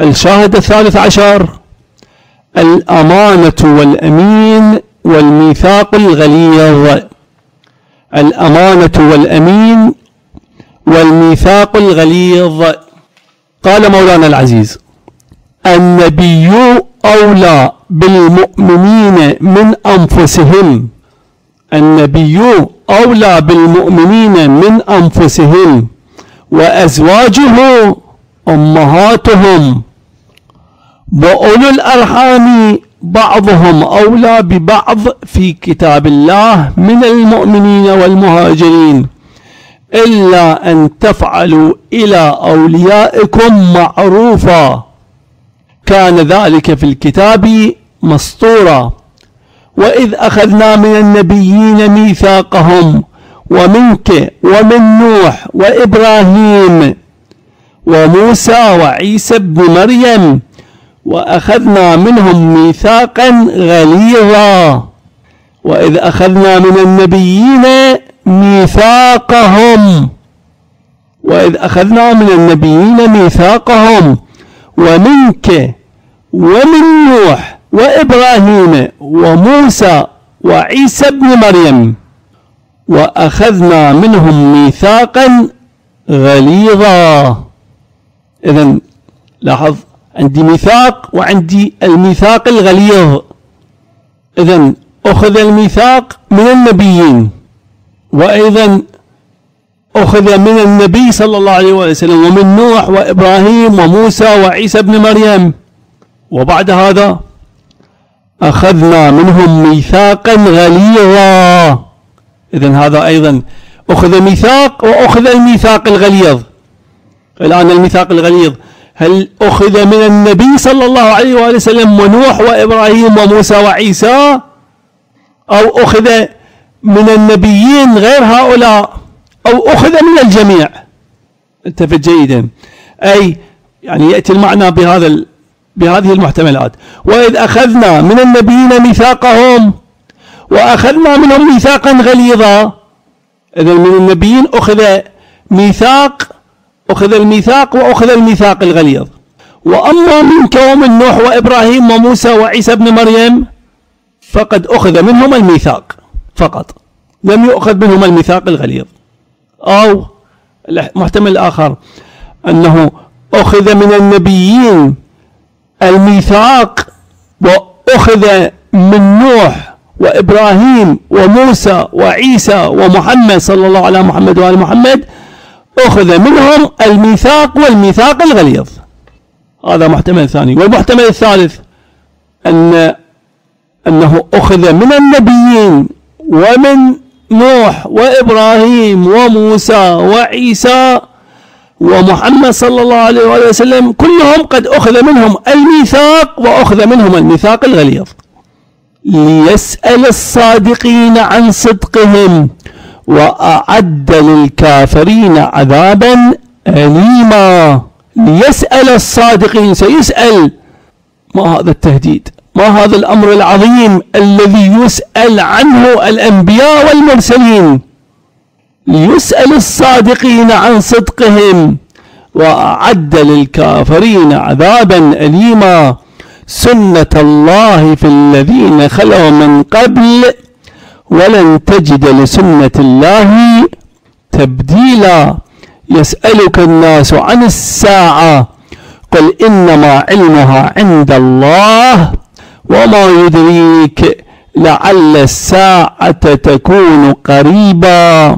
الشاهد الثالث عشر: الأمانة والأمين والميثاق الغليظ. الأمانة والأمين والميثاق الغليظ. قال مولانا العزيز: النبي أولى بالمؤمنين من أنفسهم. النبي أولى بالمؤمنين من أنفسهم وأزواجه أمهاتهم، وأولو الأرحام بعضهم أولى ببعض في كتاب الله من المؤمنين والمهاجرين، إلا أن تفعلوا إلى أوليائكم معروفا، كان ذلك في الكتاب مسطورا. وإذ أخذنا من النبيين ميثاقهم ومنك ومن نوح وإبراهيم وموسى وعيسى ابن مريم وأخذنا منهم ميثاقا غليظا. وإذ أخذنا من النبيين ميثاقهم، وإذ أخذنا من النبيين ميثاقهم ومنك ومن نوح وإبراهيم وموسى وعيسى ابن مريم وأخذنا منهم ميثاقا غليظا. إذن لاحظ، عندي ميثاق وعندي الميثاق الغليظ. إذن أخذ الميثاق من النبيين، وأيضا أخذ من النبي صلى الله عليه وسلم ومن نوح وإبراهيم وموسى وعيسى ابن مريم. وبعد هذا أخذنا منهم ميثاقا غليظا. إذن هذا أيضا أخذ ميثاق وأخذ الميثاق الغليظ. الآن الميثاق الغليظ هل أخذ من النبي صلى الله عليه وآله وسلم ونوح وإبراهيم وموسى وعيسى، أو أخذ من النبيين غير هؤلاء، أو أخذ من الجميع؟ انتبه جيدا، أي يعني يأتي المعنى بهذه المحتملات. وإذ أخذنا من النبيين ميثاقهم وأخذنا منهم ميثاقا غليظا. إذا من النبيين أخذ الميثاق وأخذ الميثاق الغليظ. وأما منك ومن نوح وإبراهيم وموسى وعيسى ابن مريم فقد أخذ منهم الميثاق فقط، لم يؤخذ منهم الميثاق الغليظ. أو المحتمل الآخر أنه أخذ من النبيين الميثاق وأخذ من نوح وإبراهيم وموسى وعيسى ومحمد صلى الله على محمد وآل محمد، أخذ منهم الميثاق والميثاق الغليظ. هذا محتمل ثاني. والمحتمل الثالث أنه أخذ من النبيين ومن نوح وإبراهيم وموسى وعيسى ومحمد صلى الله عليه وآله وسلم، كلهم قد أخذ منهم الميثاق وأخذ منهم الميثاق الغليظ. ليسأل الصادقين عن صدقهم وأعد للكافرين عذابا أليما. ليسأل الصادقين، سيسأل. ما هذا التهديد؟ ما هذا الأمر العظيم الذي يسأل عنه الأنبياء والمرسلين؟ ليسأل الصادقين عن صدقهم وأعد للكافرين عذابا أليما. سنة الله في الذين خلوا من قبل ولن تجد لسنة الله تبديلا. يسألك الناس عن الساعة قل إنما علمها عند الله وما يدريك لعل الساعة تكون قريبا.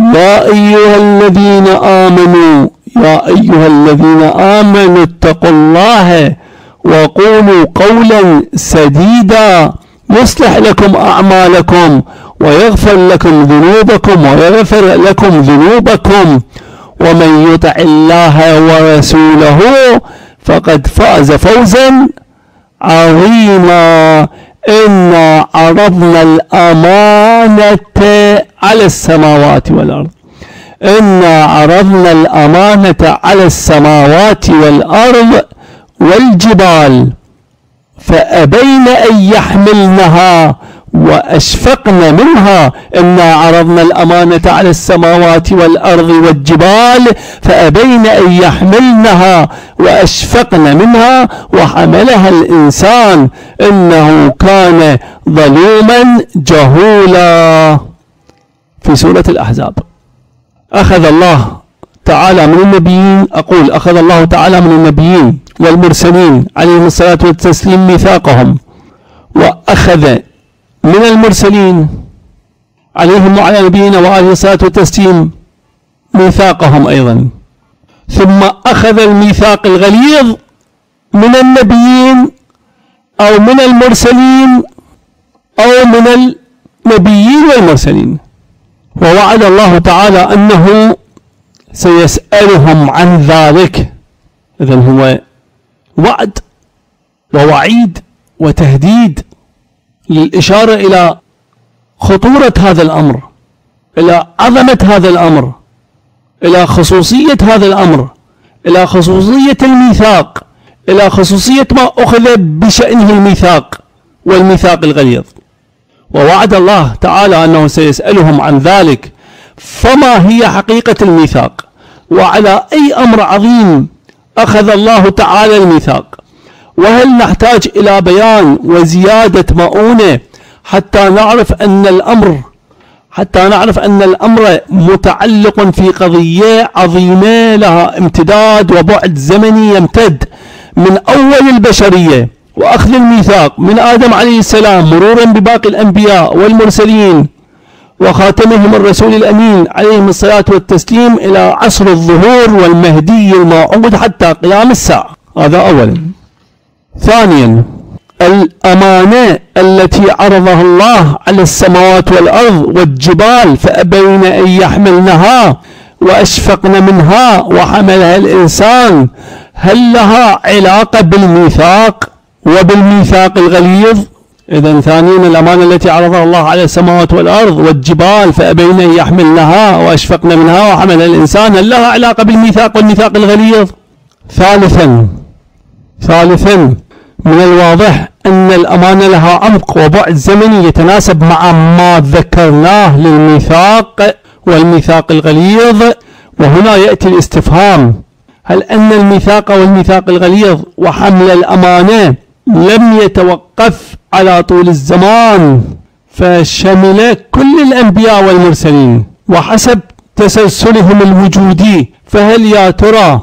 يا أيها الذين آمنوا، يا أيها الذين آمنوا اتقوا الله وقولوا قولا سديدا يصلح لكم أعمالكم ويغفر لكم ذنوبكم ومن يطع الله ورسوله فقد فاز فوزا عظيما. إنا عرضنا الأمانة على السماوات والأرض، إنا عرضنا الأمانة على السماوات والأرض والجبال فأبين أن يحملنها وأشفقنا منها إنا عرضنا الأمانة على السماوات والأرض والجبال فأبين أن يحملنها وأشفقن منها وحملها الإنسان إنه كان ظلوما جهولا. في سورة الأحزاب أخذ الله تعالى من النبيين، أقول أخذ الله تعالى من النبيين والمرسلين عليهم الصلاة والتسليم ميثاقهم، وأخذ من المرسلين عليهم وعلى نبينا وعليه الصلاة والتسليم ميثاقهم أيضا، ثم أخذ الميثاق الغليظ من النبيين أو من المرسلين أو من النبيين والمرسلين، ووعد الله تعالى أنه سيسألهم عن ذلك. إذن هو وعد ووعيد وتهديد للإشارة إلى خطورة هذا الأمر، إلى عظمة هذا الأمر، إلى خصوصية هذا الأمر، إلى خصوصية الميثاق، إلى خصوصية ما أخذ بشأنه الميثاق والميثاق الغليظ. ووعد الله تعالى أنه سيسألهم عن ذلك، فما هي حقيقة الميثاق؟ وعلى أي أمر عظيم أخذ الله تعالى الميثاق؟ وهل نحتاج إلى بيان وزيادة مؤونة حتى نعرف أن الأمر متعلق في قضية عظيمة لها امتداد وبعد زمني يمتد من أول البشرية وأخذ الميثاق من آدم عليه السلام مرورا بباقي الأنبياء والمرسلين وخاتمهم الرسول الأمين عليهم الصلاة والتسليم إلى عصر الظهور والمهدي الموعود حتى قيام الساعة. هذا أولا. ثانيا، الأمانة التي عرضها الله على السماوات والأرض والجبال فأبين أن يحملنها وأشفقن منها وحملها الإنسان، هل لها علاقة بالميثاق وبالميثاق الغليظ؟ إذن ثانيا، الأمانة التي عرضها الله على السماوات والأرض والجبال فأبين أن يحملنها وأشفقن منها وحملها الإنسان، هل لها علاقة بالميثاق والميثاق الغليظ؟ ثالثا، من الواضح أن الأمانة لها عمق وبعد زمني يتناسب مع ما ذكرناه للميثاق والميثاق الغليظ، وهنا يأتي الاستفهام، هل أن الميثاق والميثاق الغليظ وحمل الأمانة لم يتوقف على طول الزمان فشمل كل الأنبياء والمرسلين وحسب تسلسلهم الوجودي، فهل يا ترى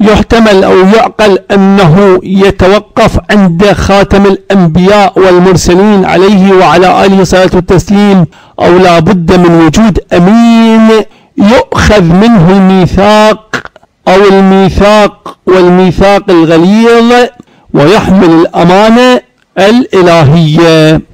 يحتمل أو يعقل أنه يتوقف عند خاتم الأنبياء والمرسلين عليه وعلى آله الصلاة والتسليم، أو لا بد من وجود أمين يؤخذ منه الميثاق أو الميثاق والميثاق الغليظ ويحمل الأمانة الإلهية؟